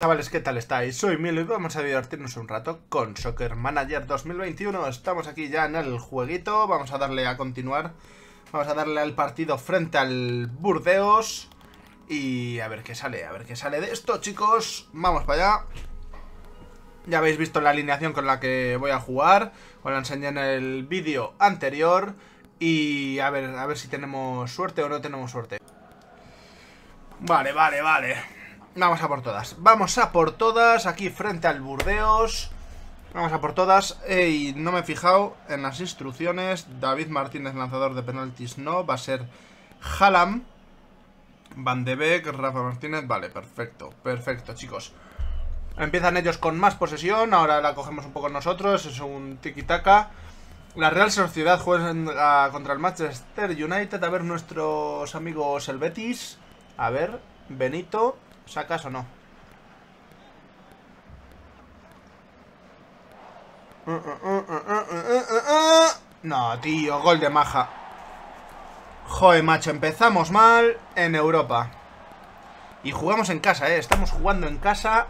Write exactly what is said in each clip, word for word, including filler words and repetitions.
Chavales, ¿qué tal estáis? Soy Milo y vamos a divertirnos un rato con Soccer Manager dos mil veintiuno. Estamos aquí ya en el jueguito, vamos a darle a continuar. Vamos a darle al partido frente al Burdeos. Y a ver qué sale, a ver qué sale de esto, chicos. Vamos para allá. Ya habéis visto la alineación con la que voy a jugar. Os la enseñé en el vídeo anterior. Y a ver, a ver si tenemos suerte o no tenemos suerte. Vale, vale, vale. Vamos a por todas, vamos a por todas. Aquí frente al Burdeos. Vamos a por todas. Ey, no me he fijado en las instrucciones. David Martínez, lanzador de penaltis, no. Va a ser Hallam Van de Beek, Rafa Martínez. Vale, perfecto, perfecto, chicos. Empiezan ellos con más posesión. Ahora la cogemos un poco nosotros. Es un tiki-taka. La Real Sociedad juega contra el Manchester United. A ver nuestros amigos el Betis. A ver, Benito, ¿sacas o no? No, tío, gol de Maja. Joder, macho, empezamos mal en Europa. Y jugamos en casa, eh. Estamos jugando en casa.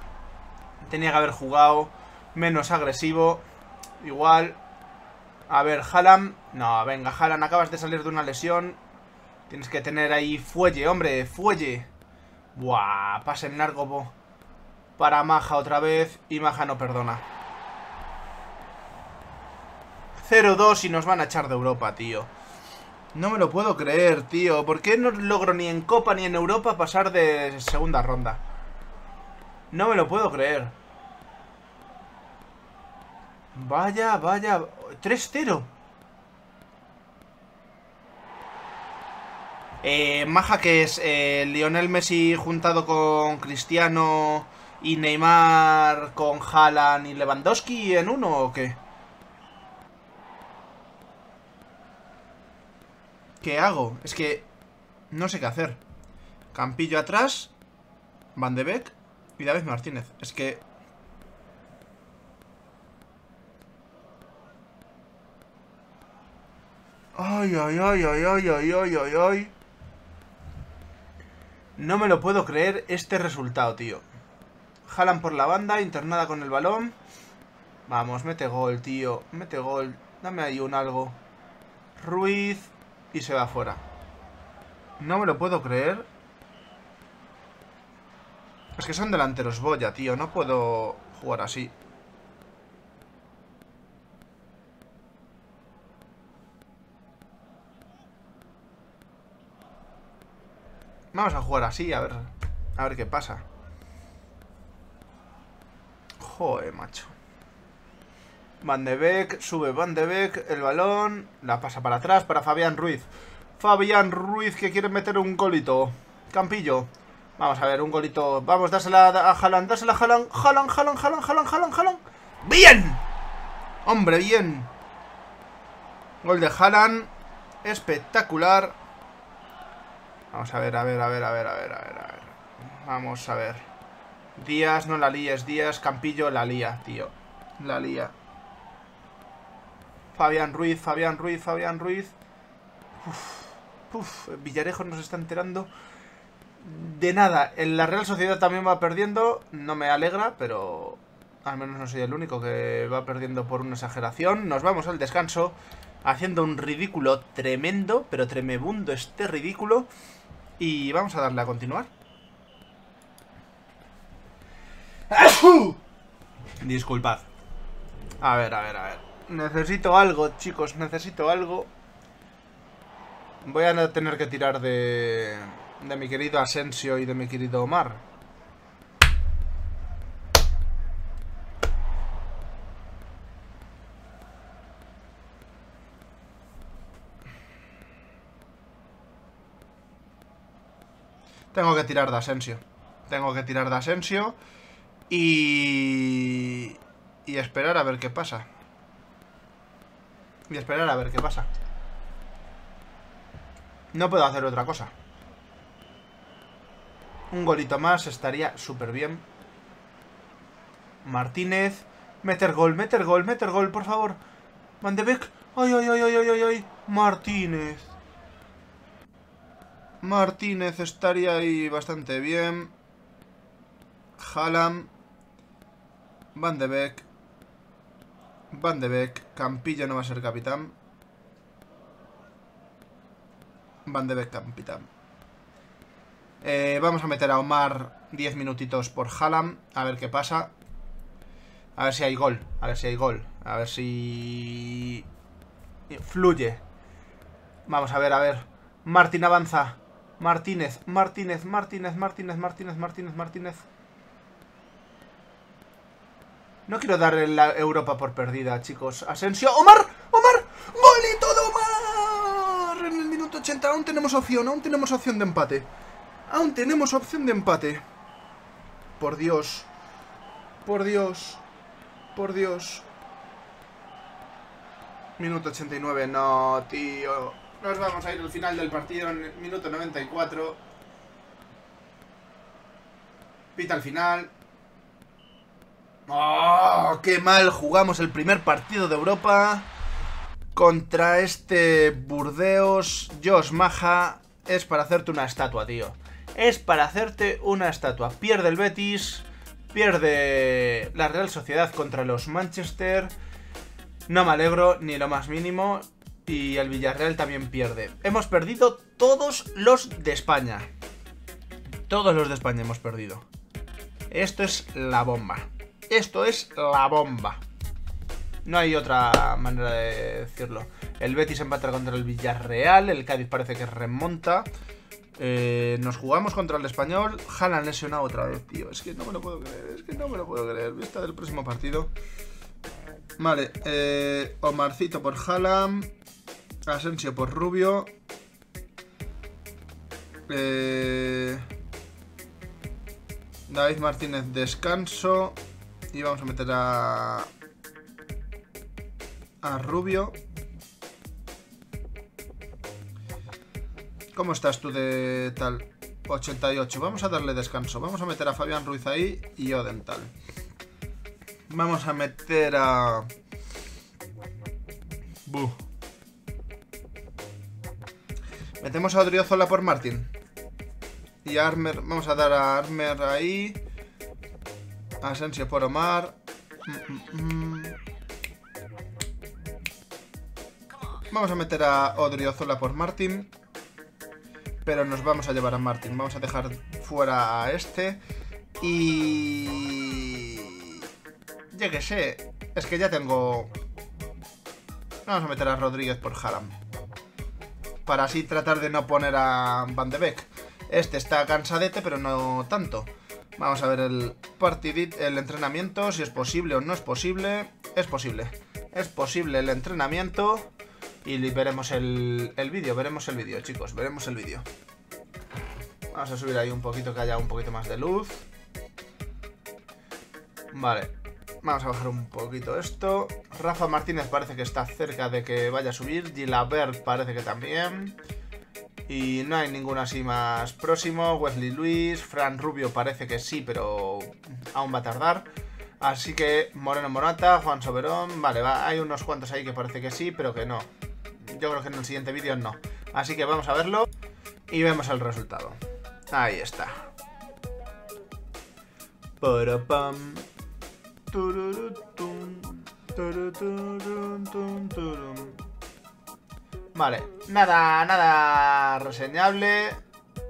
Tenía que haber jugado menos agresivo. Igual. A ver, Hallam. No, venga, Hallam, acabas de salir de una lesión. Tienes que tener ahí fuelle, hombre, fuelle. Buah, pase en largo bo. Para Maja otra vez. Y Maja no perdona. Cero dos y nos van a echar de Europa, tío. No me lo puedo creer, tío. ¿Por qué no logro ni en Copa ni en Europa pasar de segunda ronda? No me lo puedo creer. Vaya, vaya. Tres cero. Eh, Maja, que es eh, Lionel Messi juntado con Cristiano y Neymar con Haaland y Lewandowski en uno, ¿o qué? ¿Qué hago? Es que no sé qué hacer. Campillo atrás, Van de Beek y David Martínez. Es que... Ay, ay, ay, ay, ay, ay, ay, ay, ay. No me lo puedo creer este resultado, tío. Hallam por la banda, internada con el balón. Vamos, mete gol, tío. Mete gol. Dame ahí un algo. Ruiz. Y se va fuera. No me lo puedo creer. Es que son delanteros boya, tío. No puedo jugar así. Vamos a jugar así, a ver. A ver qué pasa. Joder, macho. Van de Beek, sube Van de Beek. El balón, la pasa para atrás. Para Fabián Ruiz. Fabián Ruiz que quiere meter un golito. Campillo, vamos a ver, un golito. Vamos, dásela a Haaland, dásela a Haaland. Haaland, Haaland, Haaland, Haaland, Haaland, Haaland. ¡Bien! Hombre, bien. Gol de Haaland. Espectacular. Vamos a ver, a ver, a ver, a ver, a ver, a ver, a ver. Vamos a ver. Díaz, no la líes, Díaz. Campillo, la lía, tío. La lía. Fabián Ruiz, Fabián Ruiz, Fabián Ruiz. Uf, uf, Villarejo nos está enterando de nada. En la Real Sociedad también va perdiendo. No me alegra, pero al menos no soy el único que va perdiendo por una exageración. Nos vamos al descanso haciendo un ridículo tremendo, pero tremebundo este ridículo. Y vamos a darle a continuar. Disculpad. A ver, a ver, a ver. Necesito algo, chicos, necesito algo. Voy a tener que tirar de... de mi querido Asensio y de mi querido Omar. Tengo que tirar de Asensio. Tengo que tirar de Asensio. Y... Y esperar a ver qué pasa. Y esperar a ver qué pasa. No puedo hacer otra cosa. Un golito más estaría súper bien. Martínez. Meter gol, meter gol, meter gol, por favor. Van de Beek. Ay, ay, ay, ay, ay, ay. Martínez. Martínez estaría ahí bastante bien. Hallam, Van de Beek, Van de Beek, Campillo no va a ser capitán. Van de Beek capitán. Eh, vamos a meter a Omar diez minutitos por Hallam, a ver qué pasa. A ver si hay gol, a ver si hay gol, a ver si... fluye. Vamos a ver, a ver. Martín avanza. Martínez, Martínez, Martínez, Martínez, Martínez, Martínez, Martínez. No quiero dar la Europa por perdida, chicos. Asensio, Omar, Omar, gol y todo Omar. En el minuto ochenta aún tenemos opción, aún tenemos opción de empate. Aún tenemos opción de empate. Por Dios. Por Dios. Por Dios. Minuto ochenta y nueve, no, tío. Nos vamos a ir al final del partido en el minuto noventa y cuatro. Pita al final. ¡Oh, qué mal jugamos el primer partido de Europa! Contra este Burdeos. Dios, Maja, es para hacerte una estatua, tío. Es para hacerte una estatua. Pierde el Betis. Pierde la Real Sociedad contra los Manchester. No me alegro ni lo más mínimo. Y el Villarreal también pierde. Hemos perdido todos los de España. Todos los de España hemos perdido. Esto es la bomba. Esto es la bomba. No hay otra manera de decirlo. El Betis empata contra el Villarreal. El Cádiz parece que remonta. Eh, nos jugamos contra el Español. Haaland lesionado otra vez, tío. Es que no me lo puedo creer. Es que no me lo puedo creer. Vista del próximo partido. Vale. Eh, Omarcito por Haaland. Asensio por Rubio. Eh, David Martínez descanso. Y vamos a meter a... a Rubio. ¿Cómo estás tú de tal? ochenta y ocho. Vamos a darle descanso. Vamos a meter a Fabián Ruiz ahí y Oden tal. Vamos a meter a... Buh. Metemos a Odriozola por Martín. Y a Armer... Vamos a dar a Armer ahí. Asensio por Omar. Mm, mm, mm. Vamos a meter a Odriozola por Martín. Pero nos vamos a llevar a Martín. Vamos a dejar fuera a este. Y... ya que sé. Es que ya tengo... Vamos a meter a Rodríguez por Hallam. Para así tratar de no poner a Van de Beek. Este está cansadete, pero no tanto. Vamos a ver el partidito, el entrenamiento. Si es posible o no es posible. Es posible. Es posible el entrenamiento. Y veremos el, el vídeo, veremos el vídeo, chicos, veremos el vídeo. Vamos a subir ahí un poquito, que haya un poquito más de luz. Vale, vamos a bajar un poquito esto. Rafa Martínez parece que está cerca de que vaya a subir. Gilabert parece que también. Y no hay ninguno así más próximo. Wesley Luis, Fran Rubio parece que sí, pero aún va a tardar. Así que Moreno Morata, Juan Soberón... Vale, va, hay unos cuantos ahí que parece que sí, pero que no. Yo creo que en el siguiente vídeo no. Así que vamos a verlo y vemos el resultado. Ahí está. Vale, nada, nada reseñable.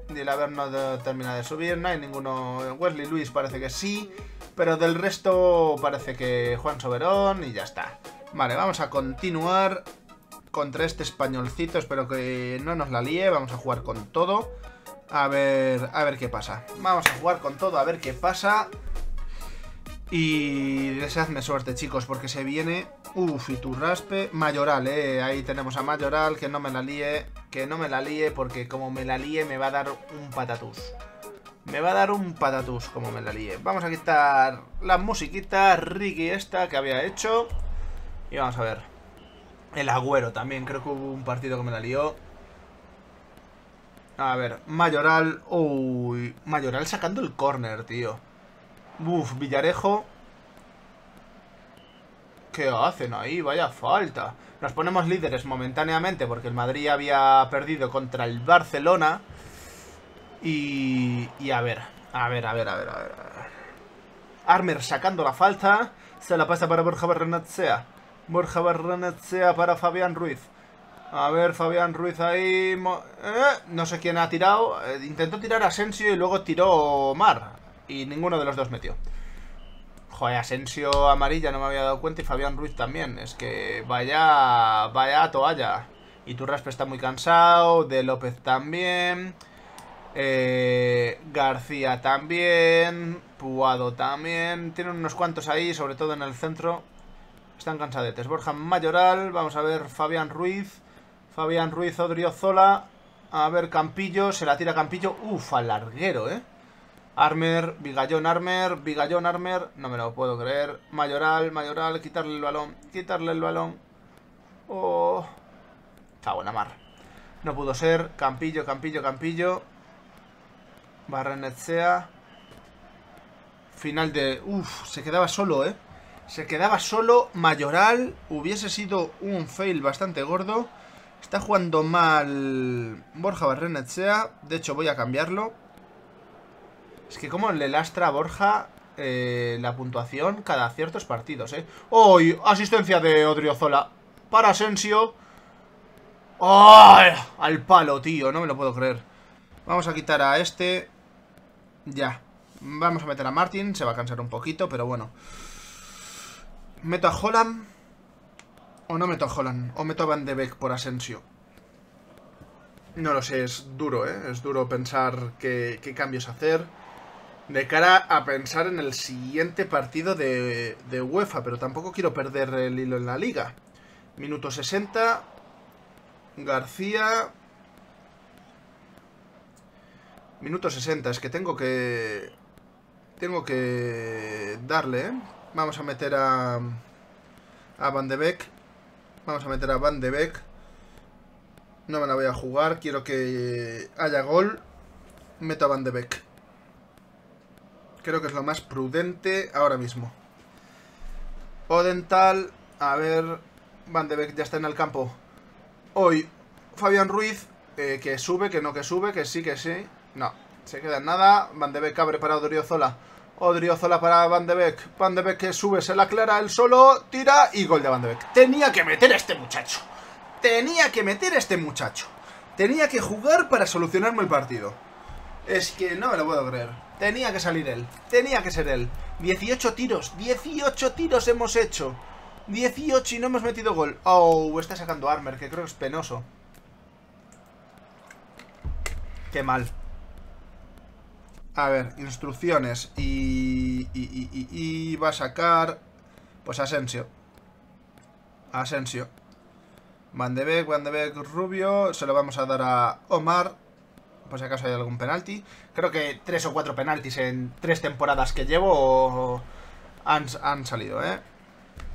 Gilabert no termina de subir, no hay ninguno. Wesley Luis parece que sí, pero del resto parece que Juan Soberón y ya está. Vale, vamos a continuar contra este españolcito. Espero que no nos la líe. Vamos a jugar con todo. A ver, a ver qué pasa. Vamos a jugar con todo, a ver qué pasa. Y deseadme suerte, chicos, porque se viene... Uf, Iturraspe. Mayoral, eh. Ahí tenemos a Mayoral. Que no me la líe. Que no me la líe, porque como me la líe me va a dar un patatús. Me va a dar un patatús como me la líe. Vamos a quitar la musiquita Ricky esta que había hecho. Y vamos a ver. El Agüero también. Creo que hubo un partido que me la lió. A ver. Mayoral. Uy. Mayoral sacando el córner, tío. Uf. Villarejo. ¿Qué hacen ahí? Vaya falta. Nos ponemos líderes momentáneamente porque el Madrid había perdido contra el Barcelona. Y, y a ver, a ver, a ver, a ver, a ver. Armer sacando la falta. Se la pasa para Borja Barrenetxea. Borja Barrenetxea para Fabián Ruiz. A ver, Fabián Ruiz ahí... Eh, no sé quién ha tirado. Eh, intentó tirar Asensio y luego tiró Omar. Y ninguno de los dos metió. Joder, Asensio amarilla, no me había dado cuenta. Y Fabián Ruiz también. Es que vaya, vaya toalla. Iturraspe está muy cansado. De López también. Eh, García también. Puado también. Tienen unos cuantos ahí, sobre todo en el centro. Están cansadetes. Borja Mayoral. Vamos a ver Fabián Ruiz. Fabián Ruiz, Odriozola. A ver, Campillo. Se la tira Campillo. Uf, al larguero, eh. Armer, Vigallón, Armer, Vigallón, Armer. No me lo puedo creer. Mayoral, Mayoral. Quitarle el balón. Quitarle el balón. Oh. Está buena mar. No pudo ser. Campillo, Campillo, Campillo. Barrenetxea. Final de... Uf, se quedaba solo, eh. Se quedaba solo Mayoral. Hubiese sido un fail bastante gordo. Está jugando mal Borja Barrenetxea. De hecho, voy a cambiarlo. Es que como le lastra a Borja eh, la puntuación cada ciertos partidos, ¿eh? ¡Oh! Asistencia de Odriozola para Asensio. ¡Oh! Al palo, tío. No me lo puedo creer. Vamos a quitar a este. Ya. Vamos a meter a Martin. Se va a cansar un poquito, pero bueno. ¿Meto a Haaland? ¿O no meto a Haaland? ¿O meto a Van de Beek por Asensio? No lo sé, es duro, ¿eh? Es duro pensar qué, qué cambios hacer de cara a pensar en el siguiente partido de, de UEFA. Pero tampoco quiero perder el hilo en la liga. Minuto sesenta. García. Minuto sesenta. Es que tengo que... Tengo que darle, ¿eh? Vamos a meter a, a Van de Beek. Vamos a meter a Van de Beek. No me la voy a jugar. Quiero que haya gol. Meto a Van de Beek. Creo que es lo más prudente ahora mismo. Odental. A ver. Van de Beek ya está en el campo. Hoy Fabián Ruiz. Eh, que sube, que no, que sube. Que sí, que sí. No. Se queda en nada. Van de Beek abre para Odriozola. Odriozola para Van de Beek. Van de Beek que sube, se la aclara él solo, tira y gol de Van de Beek. Tenía que meter a este muchacho. Tenía que meter a este muchacho. Tenía que jugar para solucionarme el partido. Es que no me lo puedo creer. Tenía que salir él. Tenía que ser él. dieciocho tiros. dieciocho tiros hemos hecho. dieciocho y no hemos metido gol. Oh, está sacando Armer, que creo que es penoso. Qué mal. A ver, instrucciones y, y, y, y, y va a sacar pues Asensio. Asensio. Van de Beek, Van de Beek, Rubio. Se lo vamos a dar a Omar. Por si acaso hay algún penalti. Creo que tres o cuatro penaltis en tres temporadas que llevo han, han salido, ¿eh?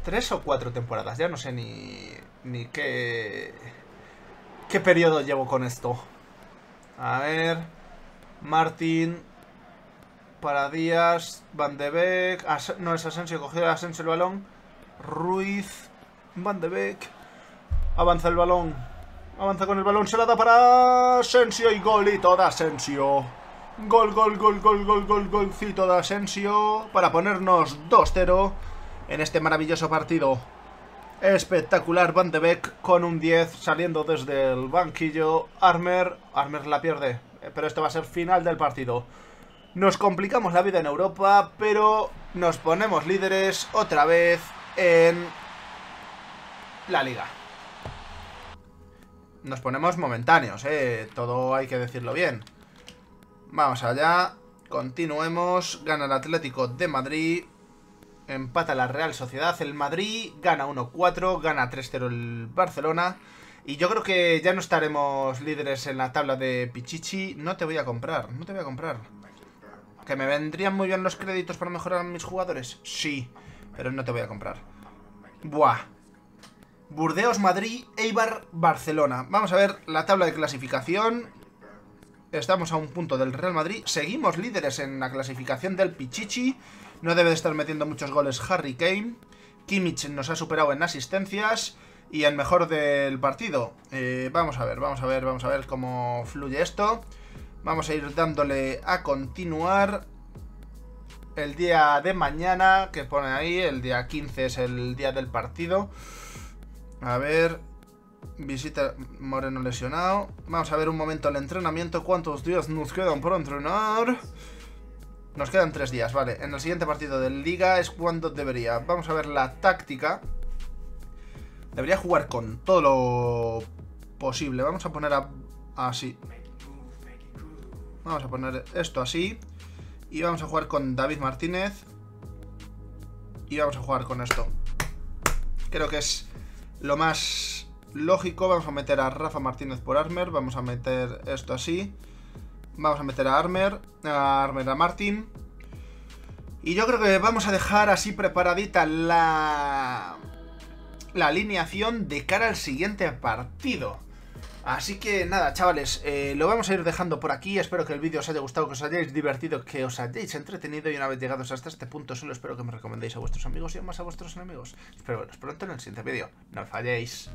Tres o cuatro temporadas. Ya no sé ni, ni qué, qué periodo llevo con esto. A ver. Martín. Para Díaz, Van de Beek... As, no, es Asensio, cogió Asensio el balón. Ruiz, Van de Beek... Avanza el balón. Avanza con el balón, se la da para Asensio y golito de Asensio. Gol, gol, gol, gol, gol, gol, golcito de Asensio. Para ponernos dos cero en este maravilloso partido. Espectacular Van de Beek con un diez saliendo desde el banquillo. Armer, Armer la pierde. Pero esto va a ser final del partido. Nos complicamos la vida en Europa, pero nos ponemos líderes otra vez en la liga. Nos ponemos momentáneos, eh. Todo hay que decirlo bien. Vamos allá. Continuemos. Gana el Atlético de Madrid. Empata la Real Sociedad. El Madrid gana uno cuatro. Gana tres cero el Barcelona. Y yo creo que ya no estaremos líderes en la tabla de Pichichi. No te voy a comprar. No te voy a comprar. ¿Que me vendrían muy bien los créditos para mejorar a mis jugadores? Sí, pero no te voy a comprar. Buah. Burdeos, Madrid, Eibar, Barcelona. Vamos a ver la tabla de clasificación. Estamos a un punto del Real Madrid. Seguimos líderes en la clasificación del Pichichi. No debe de estar metiendo muchos goles Harry Kane. Kimmich nos ha superado en asistencias y en mejor del partido. Eh, vamos a ver, vamos a ver, vamos a ver cómo fluye esto. Vamos a ir dándole a continuar. el día de mañana, que pone ahí, el día quince es el día del partido. A ver, visita Moreno lesionado. Vamos a ver un momento el entrenamiento. ¿Cuántos días nos quedan por entrenar? Nos quedan tres días, vale. En el siguiente partido de Liga es cuando debería. Vamos a ver la táctica. Debería jugar con todo lo posible. Vamos a poner a, así. Vamos a poner esto así. Y vamos a jugar con David Martínez. Y vamos a jugar con esto. Creo que es lo más lógico. Vamos a meter a Rafa Martínez por Armer. Vamos a meter esto así. Vamos a meter a Armer. A Armer a Martín. Y yo creo que vamos a dejar así preparadita la... la alineación de cara al siguiente partido. Así que nada, chavales, eh, lo vamos a ir dejando por aquí. Espero que el vídeo os haya gustado, que os hayáis divertido, que os hayáis entretenido. Y una vez llegados hasta este punto, solo espero que me recomendéis a vuestros amigos y aún más a vuestros enemigos. Espero veros pronto en el siguiente vídeo. No falléis.